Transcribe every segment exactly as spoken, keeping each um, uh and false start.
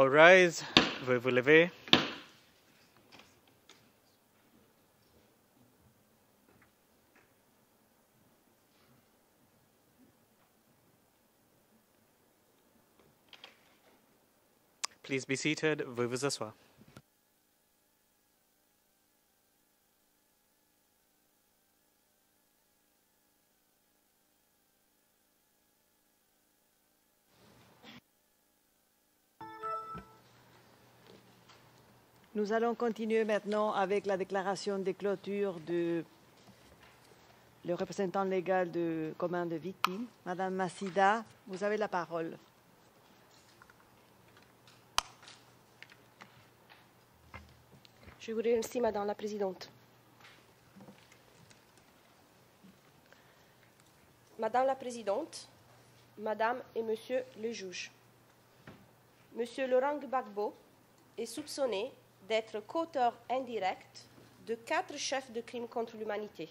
All rise, vous vous levez. Please be seated, vous vous asseyez. Nous allons continuer maintenant avec la déclaration de clôture de le représentant légal du commun de victimes. Madame Masida, vous avez la parole. Je vous remercie, Madame la Présidente. Madame la Présidente, Madame et Monsieur le juge, Monsieur Laurent Gbagbo est soupçonné d'être co-auteur indirect de quatre chefs de crimes contre l'humanité.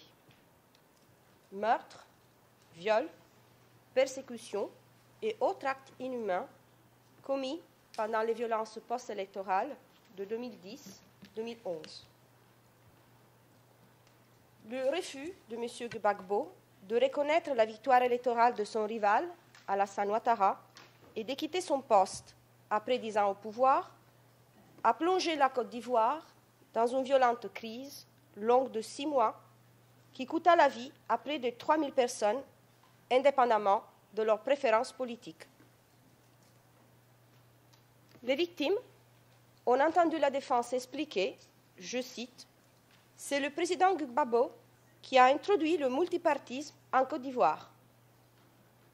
Meurtre, viol, persécution et autres actes inhumains commis pendant les violences post-électorales de deux mille dix à deux mille onze. Le refus de M. Gbagbo de reconnaître la victoire électorale de son rival, Alassane Ouattara, et de quitter son poste après dix ans au pouvoir a plongé la Côte d'Ivoire dans une violente crise longue de six mois qui coûta la vie à près de trois mille personnes, indépendamment de leurs préférences politiques. Les victimes ont entendu la défense expliquer, je cite, « C'est le président Gbagbo qui a introduit le multipartisme en Côte d'Ivoire.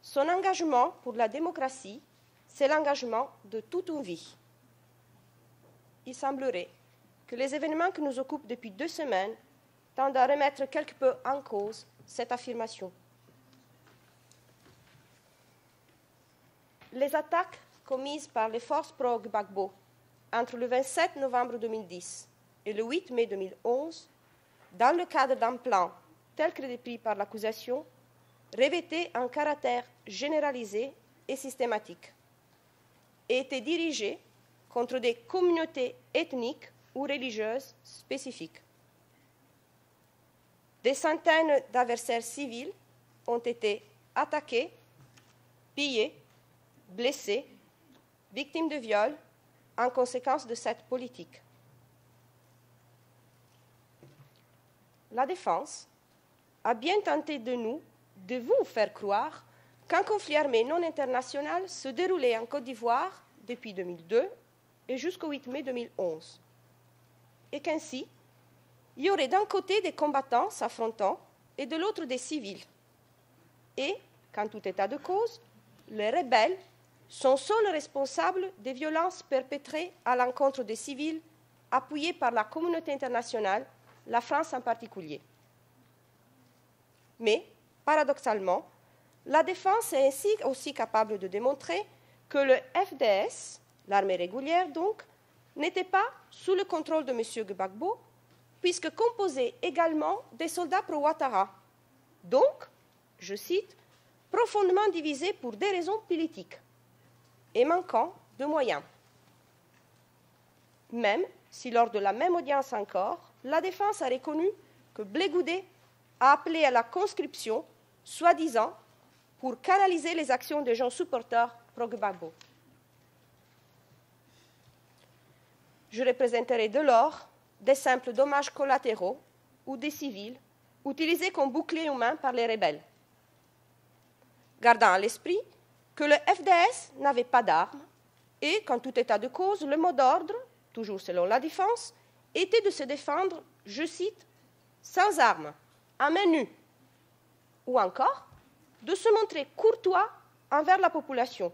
Son engagement pour la démocratie, c'est l'engagement de toute une vie. » Il semblerait que les événements qui nous occupent depuis deux semaines tendent à remettre quelque peu en cause cette affirmation. Les attaques commises par les forces pro-Gbagbo entre le vingt-sept novembre deux mille dix et le huit mai deux mille onze, dans le cadre d'un plan tel que décrit par l'accusation, revêtaient un caractère généralisé et systématique et étaient dirigées contre des communautés ethniques ou religieuses spécifiques. Des centaines d'adversaires civils ont été attaqués, pillés, blessés, victimes de viols en conséquence de cette politique. La défense a bien tenté de nous, de vous faire croire qu'un conflit armé non international se déroulait en Côte d'Ivoire depuis deux mille deux et jusqu'au huit mai deux mille onze, et qu'ainsi, il y aurait d'un côté des combattants s'affrontant et de l'autre des civils. Et, qu'en tout état de cause, les rebelles sont seuls responsables des violences perpétrées à l'encontre des civils, appuyés par la communauté internationale, la France en particulier. Mais, paradoxalement, la défense est ainsi aussi capable de démontrer que le F D S, l'armée régulière, donc, n'était pas sous le contrôle de M. Gbagbo, puisque composée également des soldats pro-Ouattara. Donc, je cite, « profondément divisés pour des raisons politiques et manquant de moyens ». Même si, lors de la même audience encore, la défense a reconnu que Blé Goudé a appelé à la conscription, soi-disant, pour canaliser les actions des gens supporteurs pro-Gbagbo. Je représenterai de l'or, des simples dommages collatéraux ou des civils utilisés comme bouclier humain par les rebelles. Gardant à l'esprit que le F D S n'avait pas d'armes et qu'en tout état de cause, le mot d'ordre, toujours selon la défense, était de se défendre, je cite, « sans armes, à main nue » ou encore de se montrer courtois envers la population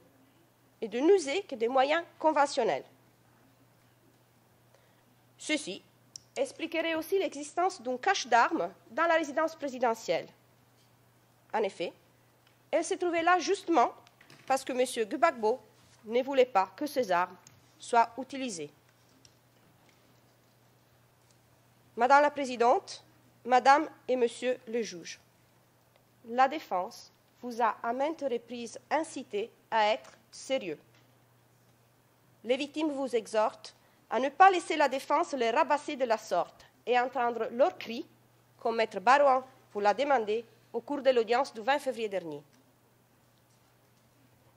et de n'user que des moyens conventionnels. Ceci expliquerait aussi l'existence d'une cache d'armes dans la résidence présidentielle. En effet, elle s'est trouvée là justement parce que M. Gbagbo ne voulait pas que ces armes soient utilisées. Madame la Présidente, Madame et Monsieur le juge, la défense vous a à maintes reprises incité à être sérieux. les victimes vous exhortent à ne pas laisser la défense les rabasser de la sorte et entendre leurs cris, comme Maître Barouin vous l'a demandé au cours de l'audience du vingt février dernier.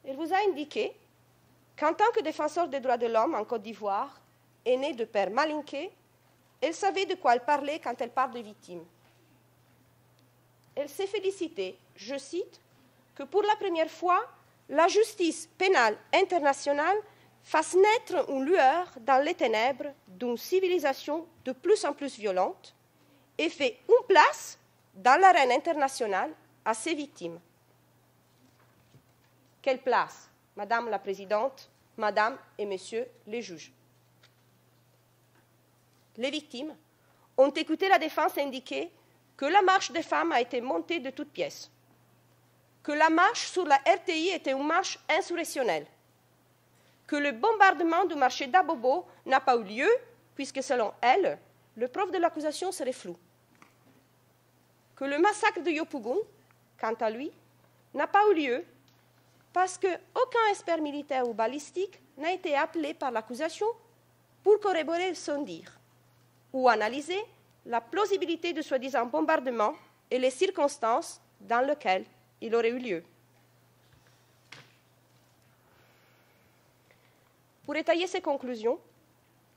Il vous a indiqué qu'en tant que défenseur des droits de l'homme en Côte d'Ivoire, aîné de père malinqué, elle savait de quoi elle parlait quand elle parle de victimes. Elle s'est félicitée, je cite, que pour la première fois, la justice pénale internationale fasse naître une lueur dans les ténèbres d'une civilisation de plus en plus violente et fait une place dans l'arène internationale à ses victimes. Quelle place, Madame la Présidente, Madame et Messieurs les juges? Les victimes ont écouté la défense indiquer que la marche des femmes a été montée de toutes pièces, que la marche sur la R T I était une marche insurrectionnelle, que le bombardement du marché d'Abobo n'a pas eu lieu, puisque selon elle, le preuve de l'accusation serait flou, que le massacre de Yopougon, quant à lui, n'a pas eu lieu, parce qu'aucun expert militaire ou balistique n'a été appelé par l'accusation pour corroborer son dire ou analyser la plausibilité du soi-disant bombardement et les circonstances dans lesquelles il aurait eu lieu. Pour étayer ses conclusions,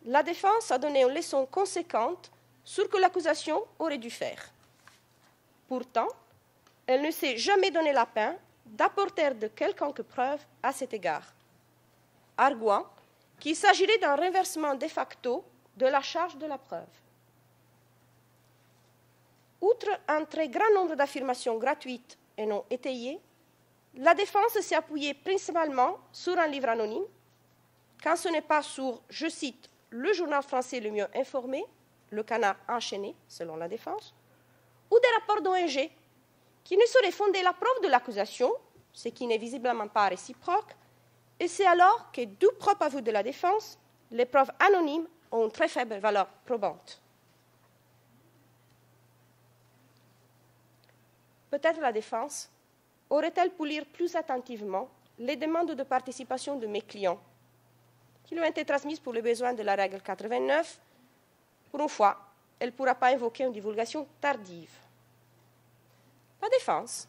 la défense a donné une leçon conséquente sur ce que l'accusation aurait dû faire. Pourtant, elle ne s'est jamais donné la peine d'apporter de quelconque preuve à cet égard, arguant qu'il s'agirait d'un renversement de facto de la charge de la preuve. Outre un très grand nombre d'affirmations gratuites et non étayées, la défense s'est appuyée principalement sur un livre anonyme, quand ce n'est pas sur, je cite, le journal français le mieux informé, le Canard enchaîné, selon la défense, ou des rapports d'O N G qui ne sauraient fonder la preuve de l'accusation, ce qui n'est visiblement pas réciproque, et c'est alors que, du propre aveu de la défense, les preuves anonymes ont une très faible valeur probante. Peut-être la défense aurait-elle pu lire plus attentivement les demandes de participation de mes clients, qui lui ont été transmises pour les besoins de la règle quatre-vingt-neuf. Pour une fois, elle ne pourra pas invoquer une divulgation tardive. La défense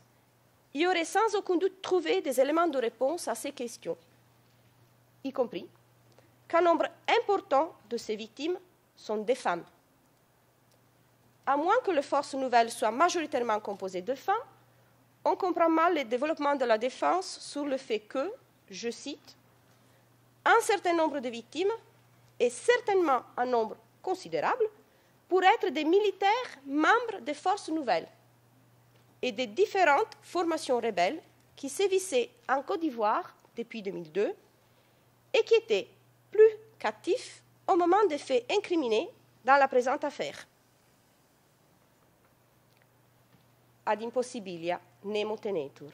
y aurait sans aucun doute trouvé des éléments de réponse à ces questions, y compris qu'un nombre important de ces victimes sont des femmes. À moins que les forces nouvelles soient majoritairement composées de femmes, on comprend mal le développement de la défense sur le fait que, je cite, un certain nombre de victimes, et certainement un nombre considérable, pourraient être des militaires membres des forces nouvelles et des différentes formations rebelles qui sévissaient en Côte d'Ivoire depuis deux mille deux et qui étaient plus qu'actifs au moment des faits incriminés dans la présente affaire. Ad impossibilia nemo tenetur.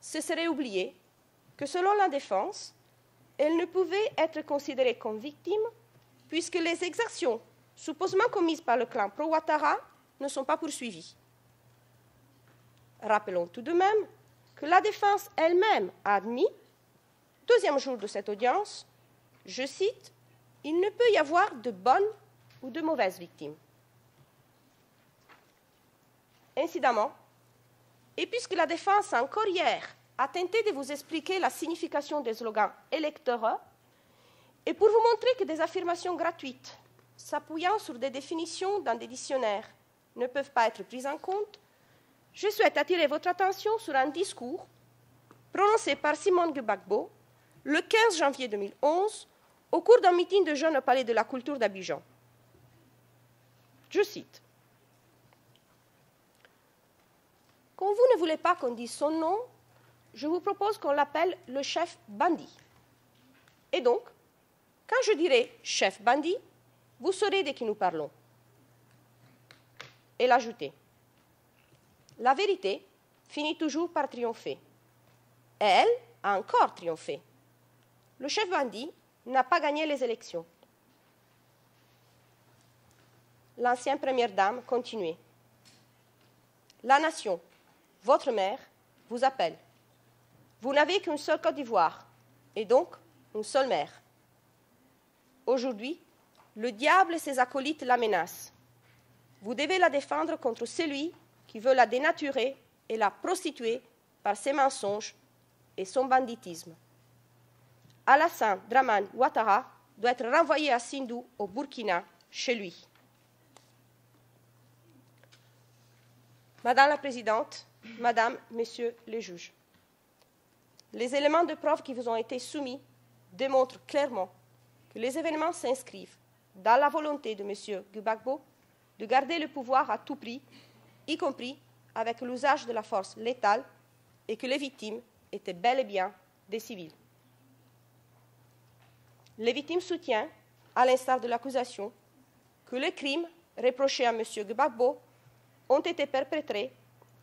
Ce serait oublié que selon la défense, elle ne pouvait être considérée comme victime puisque les exactions supposément commises par le clan pro-Ouattara ne sont pas poursuivies. Rappelons tout de même que la défense elle-même a admis, deuxième jour de cette audience, je cite, « Il ne peut y avoir de bonnes ou de mauvaises victimes ». Incidemment, et puisque la défense encore hier a tenté de vous expliquer la signification des slogans électoraux, et pour vous montrer que des affirmations gratuites s'appuyant sur des définitions dans des dictionnaires ne peuvent pas être prises en compte, je souhaite attirer votre attention sur un discours prononcé par Simone Gbagbo le quinze janvier deux mille onze au cours d'un meeting de jeunes au Palais de la Culture d'Abidjan. Je cite. « Quand vous ne voulez pas qu'on dise son nom, je vous propose qu'on l'appelle le chef bandit. Et donc, quand je dirai « chef bandit », vous saurez de qui nous parlons. » Et l'ajouter. La vérité finit toujours par triompher. Et elle a encore triomphé. Le chef bandit n'a pas gagné les élections. L'ancienne première dame continuait. La nation, votre mère, vous appelle. Vous n'avez qu'une seule Côte d'Ivoire, et donc une seule mère. Aujourd'hui, le diable et ses acolytes la menacent. Vous devez la défendre contre celui qui veut la dénaturer et la prostituer par ses mensonges et son banditisme. Alassane Dramane Ouattara doit être renvoyé à Sindou, au Burkina, chez lui. Madame la Présidente, Madame, Messieurs les juges, les éléments de preuve qui vous ont été soumis démontrent clairement que les événements s'inscrivent dans la volonté de M. Gbagbo de garder le pouvoir à tout prix, y compris avec l'usage de la force létale, et que les victimes étaient bel et bien des civils. Les victimes soutiennent, à l'instar de l'accusation, que les crimes reprochés à M. Gbagbo ont été perpétrés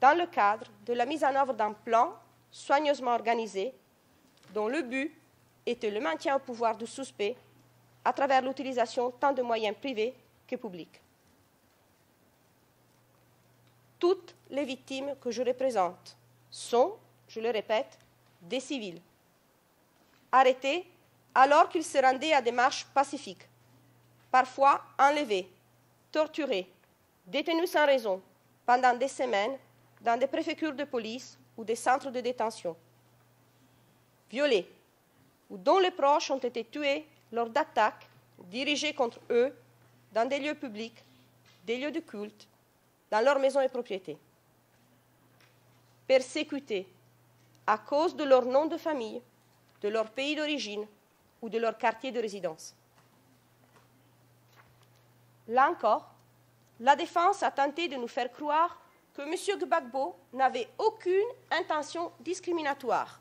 dans le cadre de la mise en œuvre d'un plan soigneusement organisé dont le but était le maintien au pouvoir du suspect à travers l'utilisation tant de moyens privés que publics. Toutes les victimes que je représente sont, je le répète, des civils, arrêtés alors qu'ils se rendaient à des marches pacifiques, parfois enlevés, torturés, détenus sans raison pendant des semaines dans des préfectures de police ou des centres de détention, violés ou dont les proches ont été tués lors d'attaques dirigées contre eux dans des lieux publics, des lieux de culte, dans leurs maisons et propriétés. Persécutés à cause de leur nom de famille, de leur pays d'origine ou de leur quartier de résidence. Là encore, la défense a tenté de nous faire croire que M. Gbagbo n'avait aucune intention discriminatoire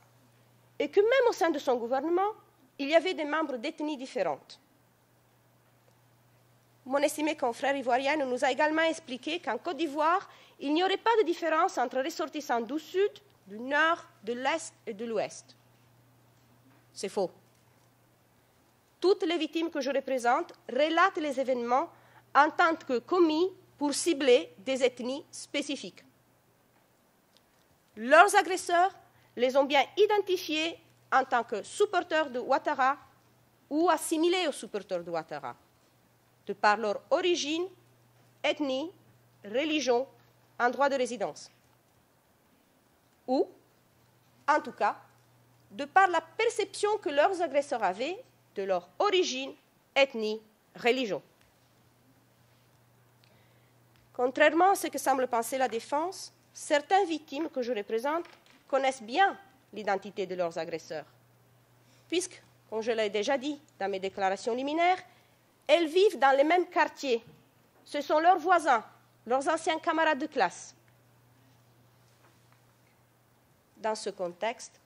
et que même au sein de son gouvernement, il y avait des membres d'ethnies différentes. Mon estimé confrère ivoirien nous a également expliqué qu'en Côte d'Ivoire, il n'y aurait pas de différence entre ressortissants du Sud, du Nord, de l'Est et de l'Ouest. C'est faux. Toutes les victimes que je représente relatent les événements en tant que commis pour cibler des ethnies spécifiques. Leurs agresseurs les ont bien identifiés en tant que supporters de Ouattara ou assimilés aux supporters de Ouattara, de par leur origine, ethnie, religion, endroit de résidence. Ou, en tout cas, de par la perception que leurs agresseurs avaient de leur origine, ethnie, religion. Contrairement à ce que semble penser la défense, certaines victimes que je représente connaissent bien l'identité de leurs agresseurs, puisque, comme je l'ai déjà dit dans mes déclarations liminaires, elles vivent dans les mêmes quartiers. Ce sont leurs voisins, leurs anciens camarades de classe. Dans ce contexte,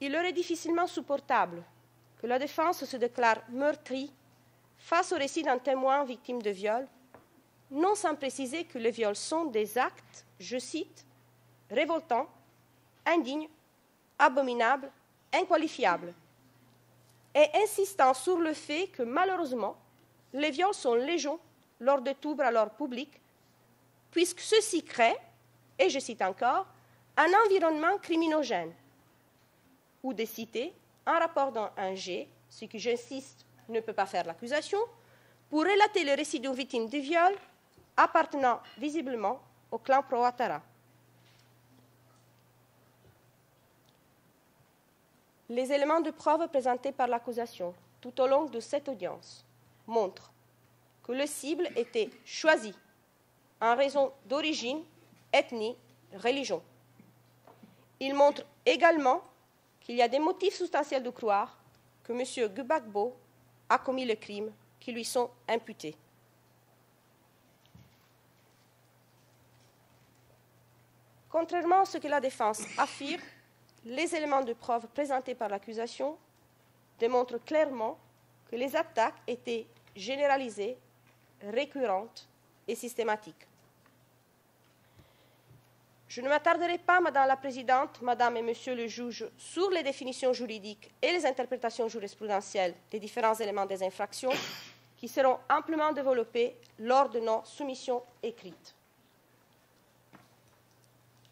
il leur est difficilement supportable que la défense se déclare meurtrie face au récit d'un témoin victime de viol, non sans préciser que les viols sont des actes, je cite, « révoltants, indignes, abominables, inqualifiables » et insistant sur le fait que, malheureusement, les viols sont légion lors de troubles à l'ordre public, puisque ceci crée, et je cite encore, un environnement criminogène ou des cités, en rapport dans un G, ce que j'insiste ne peut pas faire l'accusation, pour relater le récit d'une victime de viol appartenant visiblement au clan pro-Ouattara. Les éléments de preuve présentés par l'accusation tout au long de cette audience montrent que les cibles étaient choisies en raison d'origine, ethnie, religion. Ils montrent également qu'il y a des motifs substantiels de croire que M. Gbagbo a commis les crimes qui lui sont imputés. Contrairement à ce que la défense affirme, les éléments de preuve présentés par l'accusation démontrent clairement que les attaques étaient généralisées, récurrentes et systématiques. Je ne m'attarderai pas, Madame la Présidente, Madame et Monsieur le Juge, sur les définitions juridiques et les interprétations jurisprudentielles des différents éléments des infractions qui seront amplement développés lors de nos soumissions écrites.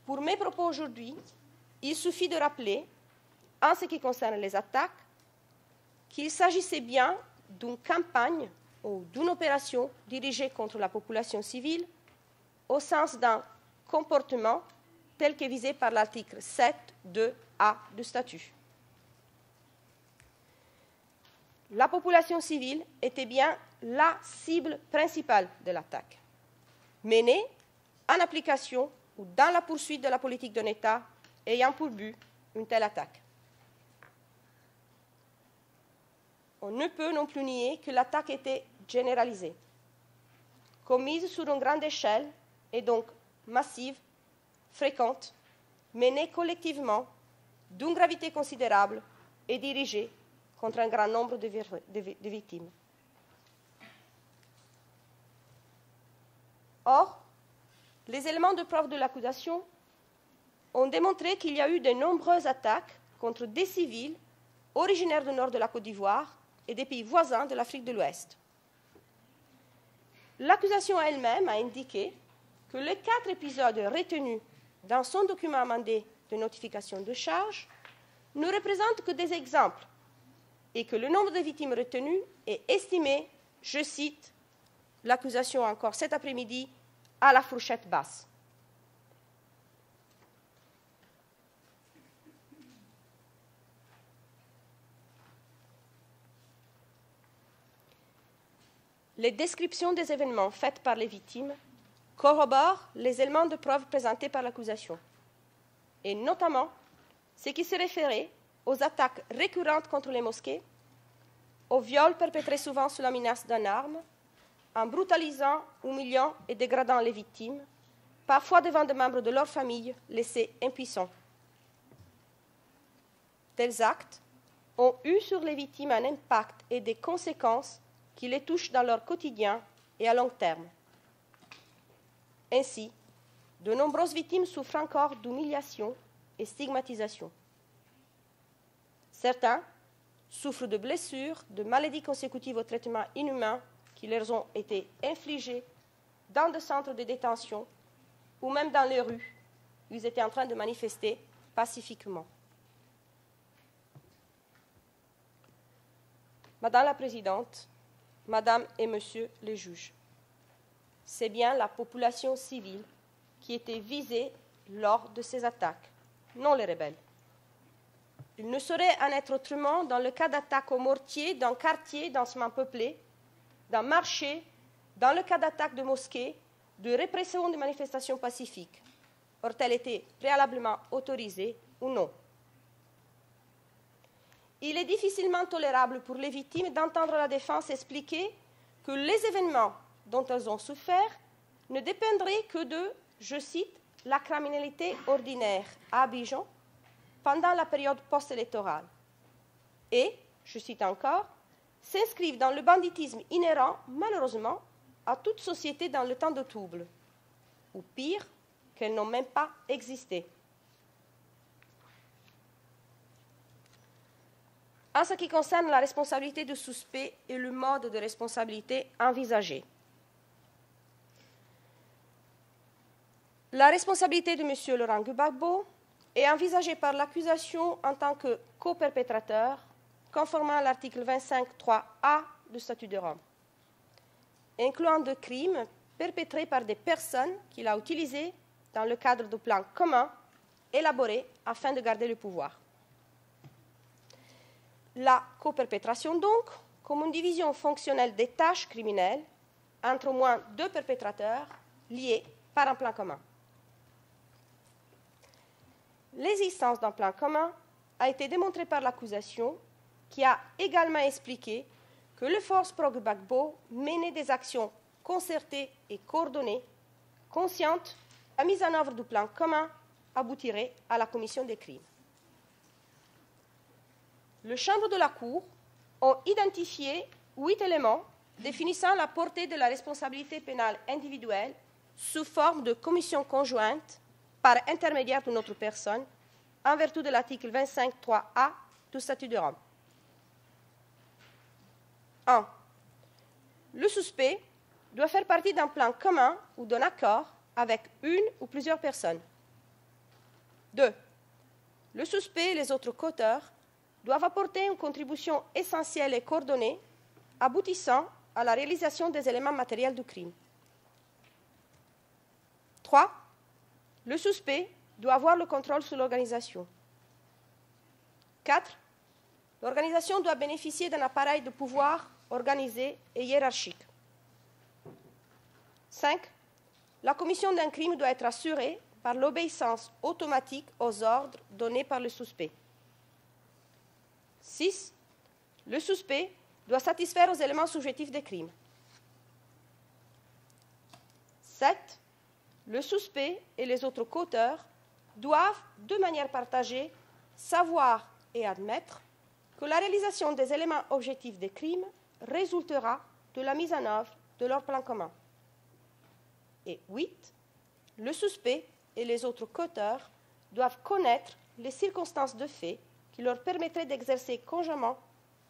Pour mes propos aujourd'hui, il suffit de rappeler, en ce qui concerne les attaques, qu'il s'agissait bien d'une campagne ou d'une opération dirigée contre la population civile au sens d'un comportement tel que visé par l'article sept point deux A du statut. La population civile était bien la cible principale de l'attaque, menée en application ou dans la poursuite de la politique d'un État ayant pour but une telle attaque. On ne peut non plus nier que l'attaque était généralisée, commise sur une grande échelle et donc massive, fréquente, menée collectivement, d'une gravité considérable et dirigée contre un grand nombre de, de, de victimes. Or, les éléments de preuve de l'accusation ont démontré qu'il y a eu de nombreuses attaques contre des civils originaires du nord de la Côte d'Ivoire et des pays voisins de l'Afrique de l'Ouest. L'accusation elle-même a indiqué que les quatre épisodes retenus dans son document amendé de notification de charge ne représentent que des exemples et que le nombre de victimes retenues est estimé, je cite l'accusation encore cet après-midi, à la fourchette basse. Les descriptions des événements faites par les victimes corroborent les éléments de preuve présentés par l'accusation, et notamment ce qui se référait aux attaques récurrentes contre les mosquées, aux viols perpétrés souvent sous la menace d'une arme, en brutalisant, humiliant et dégradant les victimes, parfois devant des membres de leur famille laissés impuissants. Tels actes ont eu sur les victimes un impact et des conséquences qui les touchent dans leur quotidien et à long terme. Ainsi, de nombreuses victimes souffrent encore d'humiliation et stigmatisation. Certains souffrent de blessures, de maladies consécutives aux traitements inhumains qui leur ont été infligés dans des centres de détention ou même dans les rues où ils étaient en train de manifester pacifiquement. Madame la Présidente, Madame et Monsieur les juges, c'est bien la population civile qui était visée lors de ces attaques, non les rebelles. Il ne saurait en être autrement dans le cas d'attaque au mortier d'un quartier densément peuplé, d'un marché, dans le cas d'attaque de mosquées, de répression de manifestations pacifiques, or elles étaient préalablement autorisées ou non. Il est difficilement tolérable pour les victimes d'entendre la défense expliquer que les événements dont elles ont souffert ne dépendraient que de, je cite, la criminalité ordinaire à Abidjan pendant la période post-électorale. Et, je cite encore, s'inscrivent dans le banditisme inhérent, malheureusement, à toute société dans le temps de troubles, ou pire, qu'elles n'ont même pas existé. En ce qui concerne la responsabilité du suspect et le mode de responsabilité envisagé, la responsabilité de M. Laurent Gbagbo est envisagée par l'accusation en tant que co-perpétrateur, conformément à l'article vingt-cinq point trois A du statut de Rome, incluant des crimes perpétrés par des personnes qu'il a utilisées dans le cadre du plan commun élaboré afin de garder le pouvoir. La coperpétration donc, comme une division fonctionnelle des tâches criminelles entre au moins deux perpétrateurs liés par un plan commun. L'existence d'un plan commun a été démontrée par l'accusation qui a également expliqué que les forces pro-Gbagbo menaient des actions concertées et coordonnées, conscientes, la mise en œuvre du plan commun aboutirait à la commission des crimes. Les chambres de la Cour ont identifié huit éléments définissant la portée de la responsabilité pénale individuelle sous forme de commission conjointe par intermédiaire d'une autre personne en vertu de l'article vingt-cinq point trois A du statut de Rome. un. Le suspect doit faire partie d'un plan commun ou d'un accord avec une ou plusieurs personnes. deux. Le suspect et les autres coauteurs doivent apporter une contribution essentielle et coordonnée, aboutissant à la réalisation des éléments matériels du crime. trois. Le suspect doit avoir le contrôle sur l'organisation. quatre. L'organisation doit bénéficier d'un appareil de pouvoir organisé et hiérarchique. cinq. La commission d'un crime doit être assurée par l'obéissance automatique aux ordres donnés par le suspect. six. Le suspect doit satisfaire aux éléments subjectifs des crimes. sept. Le suspect et les autres coauteurs doivent, de manière partagée, savoir et admettre que la réalisation des éléments objectifs des crimes résultera de la mise en œuvre de leur plan commun. Et huit. Le suspect et les autres coauteurs doivent connaître les circonstances de fait qui leur permettraient d'exercer conjointement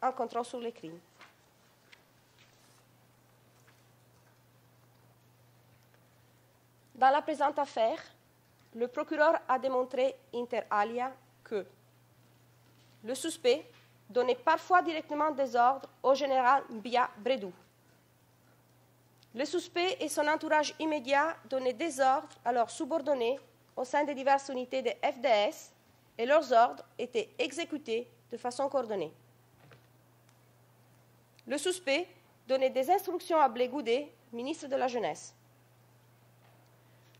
un contrôle sur les crimes. Dans la présente affaire, le procureur a démontré inter alia que le suspect donnait parfois directement des ordres au général Mbiya Bredou. Le suspect et son entourage immédiat donnaient des ordres à leurs subordonnés au sein des diverses unités des F D S et leurs ordres étaient exécutés de façon coordonnée. Le suspect donnait des instructions à Blé Goudé, ministre de la Jeunesse.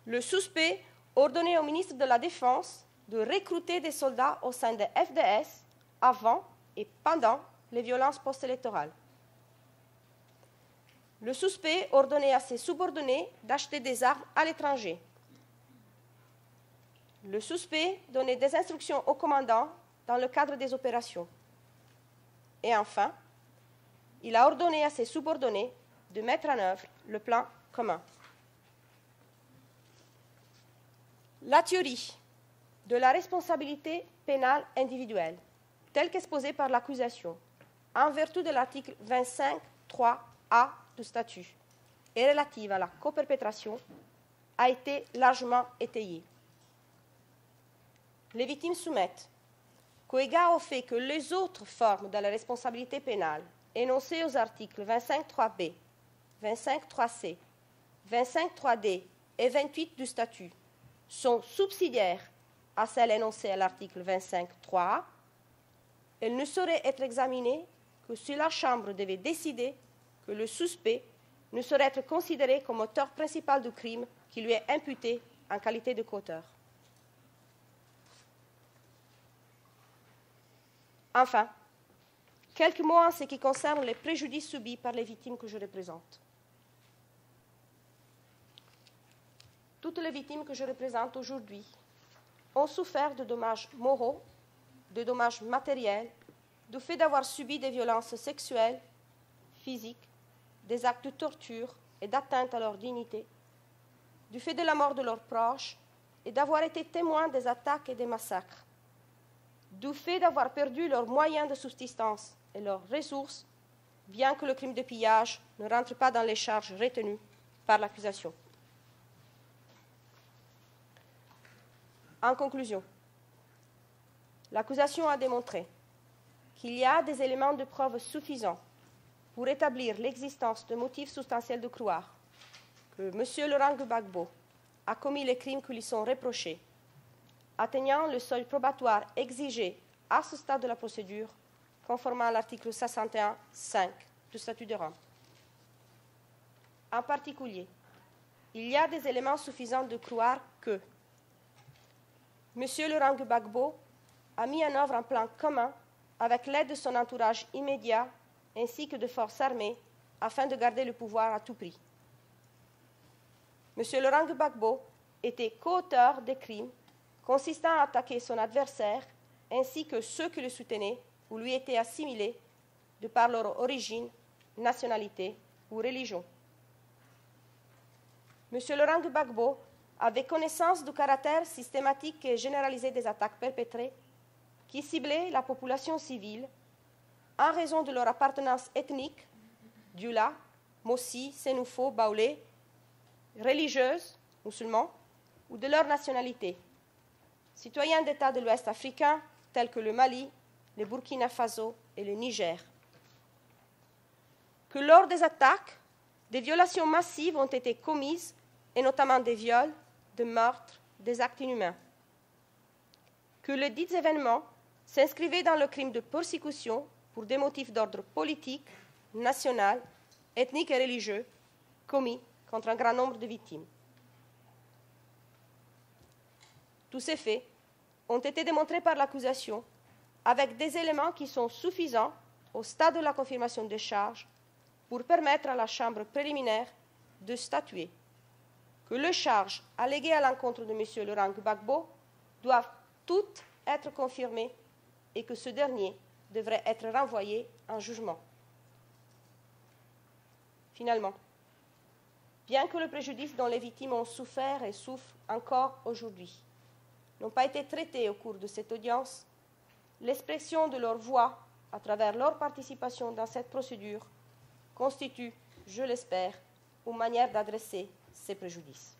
Le suspect ordonnait au ministre de la Défense de recruter des soldats au sein des F D S avant et pendant les violences post-électorales. Le suspect ordonnait à ses subordonnés d'acheter des armes à l'étranger. Le suspect donnait des instructions aux commandants dans le cadre des opérations. Et enfin, il a ordonné à ses subordonnés de mettre en œuvre le plan commun. La théorie de la responsabilité pénale individuelle, telle qu'exposée par l'accusation, en vertu de l'article vingt-cinq point trois A du statut et relative à la coperpétration, a été largement étayée. Les victimes soumettent qu'au égard au fait que les autres formes de la responsabilité pénale énoncées aux articles vingt-cinq point trois B, vingt-cinq point trois C, vingt-cinq point trois D et vingt-huit du statut sont subsidiaires à celles énoncées à l'article vingt-cinq point trois A, elles ne sauraient être examinées que si la Chambre devait décider que le suspect ne saurait être considéré comme auteur principal du crime qui lui est imputé en qualité de coauteur. Enfin, quelques mots en ce qui concerne les préjudices subis par les victimes que je représente. Toutes les victimes que je représente aujourd'hui ont souffert de dommages moraux, de dommages matériels, du fait d'avoir subi des violences sexuelles, physiques, des actes de torture et d'atteinte à leur dignité, du fait de la mort de leurs proches et d'avoir été témoins des attaques et des massacres, du fait d'avoir perdu leurs moyens de subsistance et leurs ressources, bien que le crime de pillage ne rentre pas dans les charges retenues par l'accusation. En conclusion, l'accusation a démontré qu'il y a des éléments de preuve suffisants pour établir l'existence de motifs substantiels de croire que M. Laurent Gbagbo a commis les crimes qui lui sont reprochés, atteignant le seuil probatoire exigé à ce stade de la procédure, conformément à l'article soixante et un point cinq du statut de Rome. En particulier, il y a des éléments suffisants de croire que M. Laurent Gbagbo a mis en œuvre un plan commun avec l'aide de son entourage immédiat ainsi que de forces armées afin de garder le pouvoir à tout prix. M. Laurent Gbagbo était coauteur des crimes consistant à attaquer son adversaire ainsi que ceux qui le soutenaient ou lui étaient assimilés de par leur origine, nationalité ou religion. M. Laurent Gbagbo avait connaissance du caractère systématique et généralisé des attaques perpétrées qui ciblaient la population civile en raison de leur appartenance ethnique, Djula, Mossi, Senoufo, Baoulé, religieuse, musulmans, ou de leur nationalité, citoyens d'États de l'Ouest africain tels que le Mali, le Burkina Faso et le Niger. Que lors des attaques, des violations massives ont été commises, et notamment des viols, des meurtres, des actes inhumains. Que les dits événements s'inscrivaient dans le crime de persécution pour des motifs d'ordre politique, national, ethnique et religieux, commis contre un grand nombre de victimes. Tous ces faits ont été démontrés par l'accusation avec des éléments qui sont suffisants au stade de la confirmation des charges pour permettre à la Chambre préliminaire de statuer que les charges alléguées à l'encontre de M. Laurent Gbagbo doivent toutes être confirmées et que ce dernier devrait être renvoyé en jugement. Finalement, bien que le préjudice dont les victimes ont souffert et souffrent encore aujourd'hui n'ont pas été traités au cours de cette audience, l'expression de leur voix à travers leur participation dans cette procédure constitue, je l'espère, une manière d'adresser ces préjudices.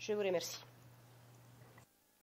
Je vous remercie.